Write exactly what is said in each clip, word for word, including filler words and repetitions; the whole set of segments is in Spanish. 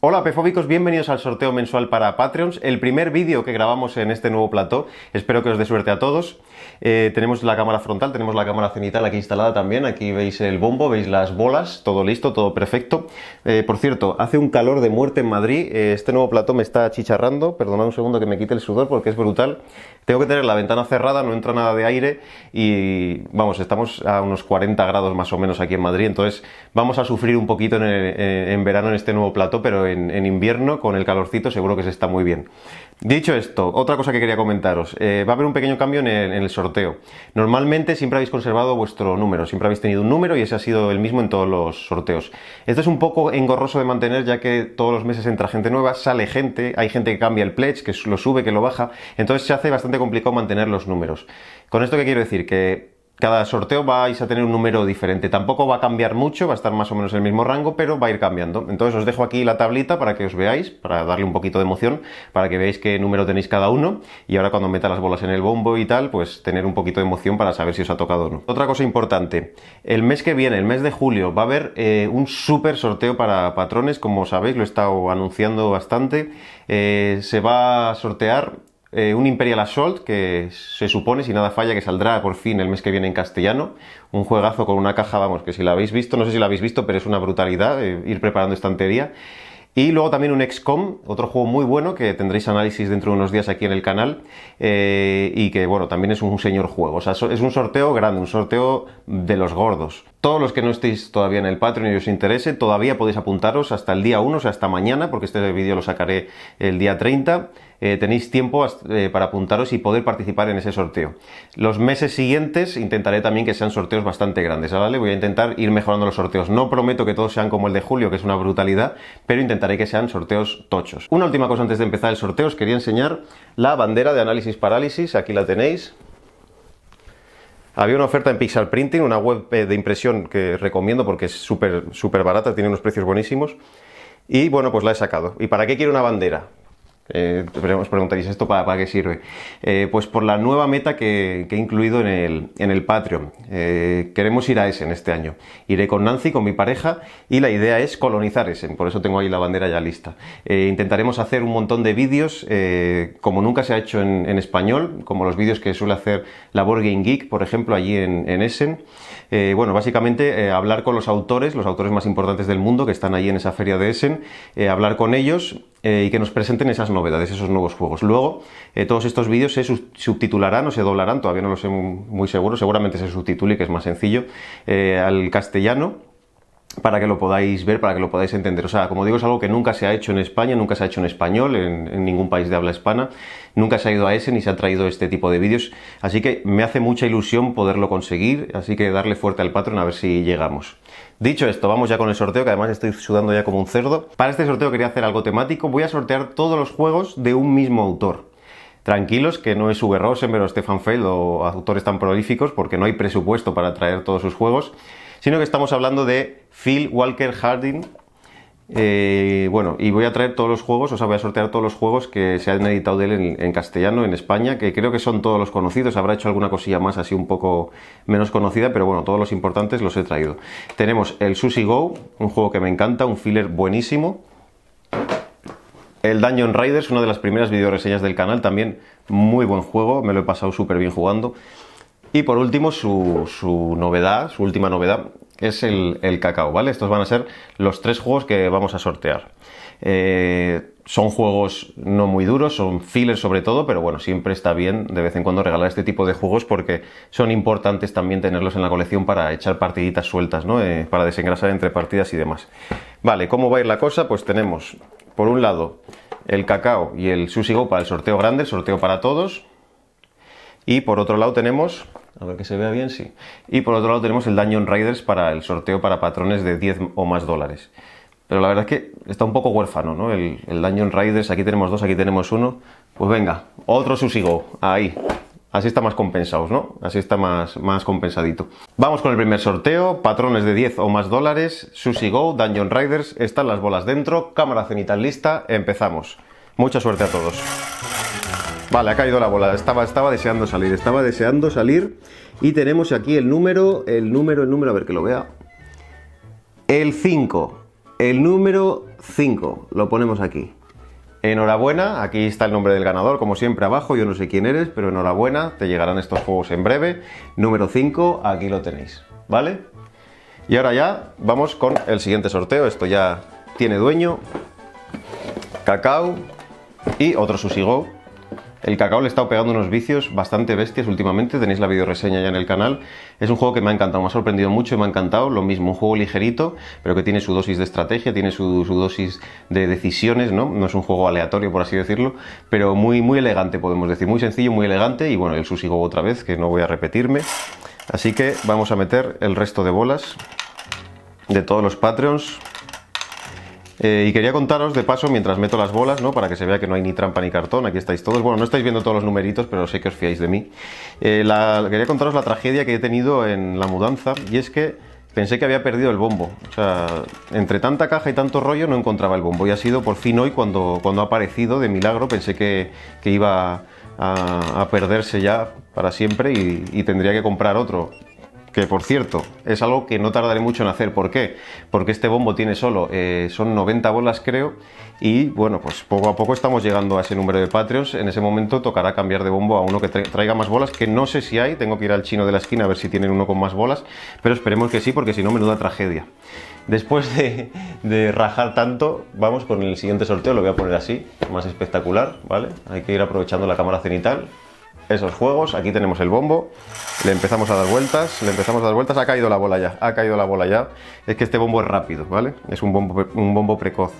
Hola pefóbicos, bienvenidos al sorteo mensual para Patreons, el primer vídeo que grabamos en este nuevo plató. Espero que os dé suerte a todos. Eh, tenemos la cámara frontal, tenemos la cámara cenital aquí instalada también, aquí veis el bombo, veis las bolas, todo listo, todo perfecto. Eh, por cierto, hace un calor de muerte en Madrid, eh, este nuevo plató me está achicharrando, perdonad un segundo que me quite el sudor porque es brutal. Tengo que tener la ventana cerrada, no entra nada de aire y vamos, estamos a unos cuarenta grados más o menos aquí en Madrid, entonces vamos a sufrir un poquito en, el, en verano en este nuevo plató, pero En, en invierno con el calorcito seguro que se está muy bien. Dicho esto, otra cosa que quería comentaros, eh, va a haber un pequeño cambio en el, en el sorteo. Normalmente siempre habéis conservado vuestro número, siempre habéis tenido un número y ese ha sido el mismo en todos los sorteos. Esto es un poco engorroso de mantener ya que todos los meses entra gente nueva, sale gente, hay gente que cambia el pledge, que lo sube, que lo baja, entonces se hace bastante complicado mantener los números. ¿Con esto qué quiero decir? Que cada sorteo vais a tener un número diferente, tampoco va a cambiar mucho, va a estar más o menos el mismo rango, pero va a ir cambiando. Entonces os dejo aquí la tablita para que os veáis, para darle un poquito de emoción, para que veáis qué número tenéis cada uno, y ahora cuando meta las bolas en el bombo y tal, pues tener un poquito de emoción para saber si os ha tocado o no. Otra cosa importante, el mes que viene, el mes de julio, va a haber eh, un súper sorteo para patrones, como sabéis, lo he estado anunciando bastante, eh, se va a sortear Eh, un Imperial Assault que se supone, si nada falla, que saldrá por fin el mes que viene en castellano. Un juegazo con una caja, vamos, que si la habéis visto, no sé si la habéis visto, pero es una brutalidad eh, ir preparando estantería. Y luego también un equis com, otro juego muy bueno que tendréis análisis dentro de unos días aquí en el canal, eh, y que bueno, también es un señor juego, o sea, es un sorteo grande, un sorteo de los gordos. Todos los que no estéis todavía en el Patreon y os interese, todavía podéis apuntaros hasta el día uno, o sea, hasta mañana, porque este vídeo lo sacaré el día treinta. Eh, tenéis tiempo hasta, eh, para apuntaros y poder participar en ese sorteo. Los meses siguientes intentaré también que sean sorteos bastante grandes, ¿vale? Voy a intentar ir mejorando los sorteos. No prometo que todos sean como el de julio, que es una brutalidad, pero intentaré que sean sorteos tochos. Una última cosa antes de empezar el sorteo, os quería enseñar la bandera de Análisis-Parálisis, aquí la tenéis. Había una oferta en Pixel Printing, una web de impresión que recomiendo porque es súper súper barata, tiene unos precios buenísimos. Y bueno, pues la he sacado. ¿Y para qué quiero una bandera? Eh, os preguntaréis, ¿esto para, para qué sirve? Eh, pues por la nueva meta que, que he incluido en el, en el Patreon. Eh, queremos ir a Essen este año. Iré con Nancy, con mi pareja, y la idea es colonizar Essen. Por eso tengo ahí la bandera ya lista. Eh, intentaremos hacer un montón de vídeos, eh, como nunca se ha hecho en, en español, como los vídeos que suele hacer la Board Game Geek, por ejemplo, allí en, en Essen. Eh, bueno, básicamente eh, hablar con los autores, los autores más importantes del mundo que están ahí en esa feria de Essen, eh, hablar con ellos eh, y que nos presenten esas novedades, esos nuevos juegos. Luego, eh, todos estos vídeos se subtitularán o se doblarán, todavía no lo sé muy seguro, seguramente se subtitule, que es más sencillo, eh, al castellano, para que lo podáis ver, para que lo podáis entender. O sea, como digo, es algo que nunca se ha hecho en España, nunca se ha hecho en español, en, en ningún país de habla hispana, nunca se ha ido a ese ni se ha traído este tipo de vídeos, así que me hace mucha ilusión poderlo conseguir, así que darle fuerte al Patreon a ver si llegamos. Dicho esto, vamos ya con el sorteo, que además estoy sudando ya como un cerdo. Para este sorteo quería hacer algo temático, voy a sortear todos los juegos de un mismo autor. Tranquilos, que no es Uwe Rosenberg o Stefan Feld o autores tan prolíficos, porque no hay presupuesto para traer todos sus juegos, sino que estamos hablando de Phil Walker Harding. Eh, bueno, y voy a traer todos los juegos, o sea, voy a sortear todos los juegos que se han editado de él en, en castellano, en España, que creo que son todos los conocidos. Habrá hecho alguna cosilla más así un poco menos conocida, pero bueno, todos los importantes los he traído. Tenemos el Sushi Go, un juego que me encanta, un filler buenísimo. El Dungeon Riders, una de las primeras videoreseñas del canal, también muy buen juego, me lo he pasado súper bien jugando. Y por último, su, su novedad, su última novedad, es el, el Cacao, ¿vale? Estos van a ser los tres juegos que vamos a sortear. Eh, son juegos no muy duros, son fillers sobre todo, pero bueno, siempre está bien de vez en cuando regalar este tipo de juegos porque son importantes también tenerlos en la colección para echar partiditas sueltas, ¿no? Eh, para desengrasar entre partidas y demás. Vale, ¿cómo va a ir la cosa? Pues tenemos, por un lado, el Cacao y el Sushi Go para el sorteo grande, el sorteo para todos. Y por otro lado tenemos, a ver que se vea bien, sí. Y por otro lado tenemos el Dungeon Riders para el sorteo para patrones de diez o más dólares. Pero la verdad es que está un poco huérfano, ¿no? El, el Dungeon Riders, aquí tenemos dos, aquí tenemos uno. Pues venga, otro Sushi Go, ahí. Así está más compensados, ¿no? Así está más, más compensadito. Vamos con el primer sorteo, patrones de diez o más dólares, Sushi Go, Dungeon Riders, están las bolas dentro, cámara cenital lista, empezamos. Mucha suerte a todos. Vale, ha caído la bola, estaba, estaba deseando salir, estaba deseando salir y tenemos aquí el número, el número, el número, a ver que lo vea, el cinco, el número cinco, lo ponemos aquí. Enhorabuena, aquí está el nombre del ganador, como siempre abajo, yo no sé quién eres, pero enhorabuena, te llegarán estos juegos en breve. Número cinco, aquí lo tenéis, ¿vale? Y ahora ya vamos con el siguiente sorteo, esto ya tiene dueño. Cacao y otro Sushi Go. El Cacao le he estado pegando unos vicios bastante bestias últimamente, tenéis la videoreseña ya en el canal. Es un juego que me ha encantado, me ha sorprendido mucho y me ha encantado. Lo mismo, un juego ligerito, pero que tiene su dosis de estrategia, tiene su, su dosis de decisiones, ¿no? No es un juego aleatorio, por así decirlo, pero muy, muy elegante, podemos decir. Muy sencillo, muy elegante y bueno, el Sushi Go otra vez, que no voy a repetirme. Así que vamos a meter el resto de bolas de todos los Patreons. Eh, y quería contaros de paso, mientras meto las bolas, ¿no? Para que se vea que no hay ni trampa ni cartón, aquí estáis todos. Bueno, no estáis viendo todos los numeritos, pero sé que os fiáis de mí. Eh, la, quería contaros la tragedia que he tenido en la mudanza, y es que pensé que había perdido el bombo. O sea, entre tanta caja y tanto rollo no encontraba el bombo, y ha sido por fin hoy cuando, cuando ha aparecido de milagro. Pensé que, que iba a, a perderse ya para siempre y, y tendría que comprar otro. Que por cierto, es algo que no tardaré mucho en hacer. ¿Por qué? Porque este bombo tiene solo, eh, son noventa bolas creo, y bueno, pues poco a poco estamos llegando a ese número de Patreons. En ese momento tocará cambiar de bombo a uno que traiga más bolas, que no sé si hay, tengo que ir al chino de la esquina a ver si tienen uno con más bolas, pero esperemos que sí, porque si no, menuda tragedia. Después de, de rajar tanto, vamos con el siguiente sorteo, lo voy a poner así, más espectacular, ¿vale? Hay que ir aprovechando la cámara cenital. Esos juegos, aquí tenemos el bombo, le empezamos a dar vueltas, le empezamos a dar vueltas, ha caído la bola ya, ha caído la bola ya. Es que este bombo es rápido, ¿vale? Es un bombo, un bombo precoz.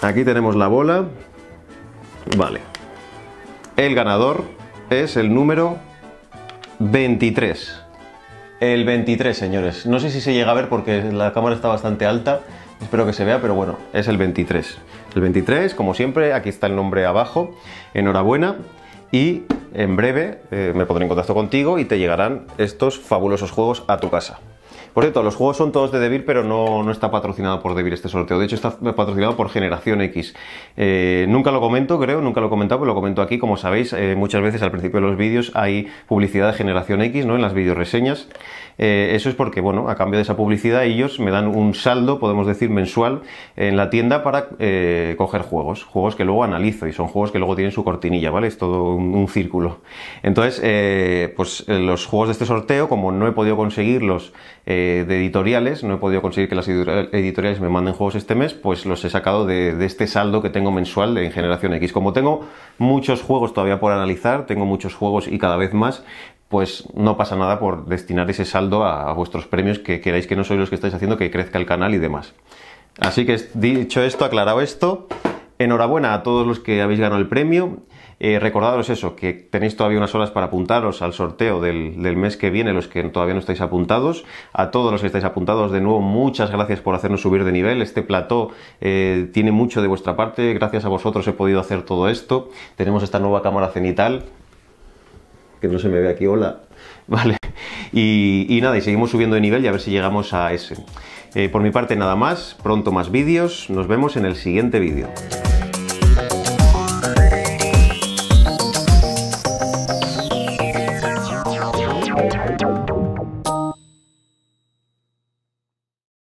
Aquí tenemos la bola, vale. El ganador es el número veintitrés. El veintitrés, señores. No sé si se llega a ver porque la cámara está bastante alta, espero que se vea, pero bueno, es el veintitrés. El veintitrés, como siempre, aquí está el nombre abajo, enhorabuena. Y en breve eh, me pondré en contacto contigo y te llegarán estos fabulosos juegos a tu casa. Por cierto, los juegos son todos de Devir, pero no, no está patrocinado por Devir este sorteo. De hecho, está patrocinado por Generación X. Eh, nunca lo comento, creo, nunca lo he comentado, pero lo comento aquí. Como sabéis, eh, muchas veces al principio de los vídeos hay publicidad de Generación X, ¿no? En las videoreseñas. Eh, eso es porque, bueno, a cambio de esa publicidad ellos me dan un saldo, podemos decir, mensual en la tienda para eh, coger juegos. Juegos que luego analizo y son juegos que luego tienen su cortinilla, ¿vale? Es todo un, un círculo. Entonces, eh, pues los juegos de este sorteo, como no he podido conseguirlos eh, de editoriales, no he podido conseguir que las editoriales me manden juegos este mes, pues los he sacado de, de este saldo que tengo mensual en Generación X. Como tengo muchos juegos todavía por analizar, tengo muchos juegos y cada vez más, pues no pasa nada por destinar ese saldo a, a vuestros premios, que queráis, que no sois los que estáis haciendo que crezca el canal y demás. Así que dicho esto, aclarado esto, enhorabuena a todos los que habéis ganado el premio. Eh, recordaros eso, que tenéis todavía unas horas para apuntaros al sorteo del, del mes que viene, los que todavía no estáis apuntados. A todos los que estáis apuntados, de nuevo, muchas gracias por hacernos subir de nivel. Este plató eh, tiene mucho de vuestra parte, gracias a vosotros he podido hacer todo esto. Tenemos esta nueva cámara cenital, que no se me ve aquí, hola, vale. Y, y nada, y seguimos subiendo de nivel y a ver si llegamos a ese. Eh, por mi parte nada más, pronto más vídeos, nos vemos en el siguiente vídeo.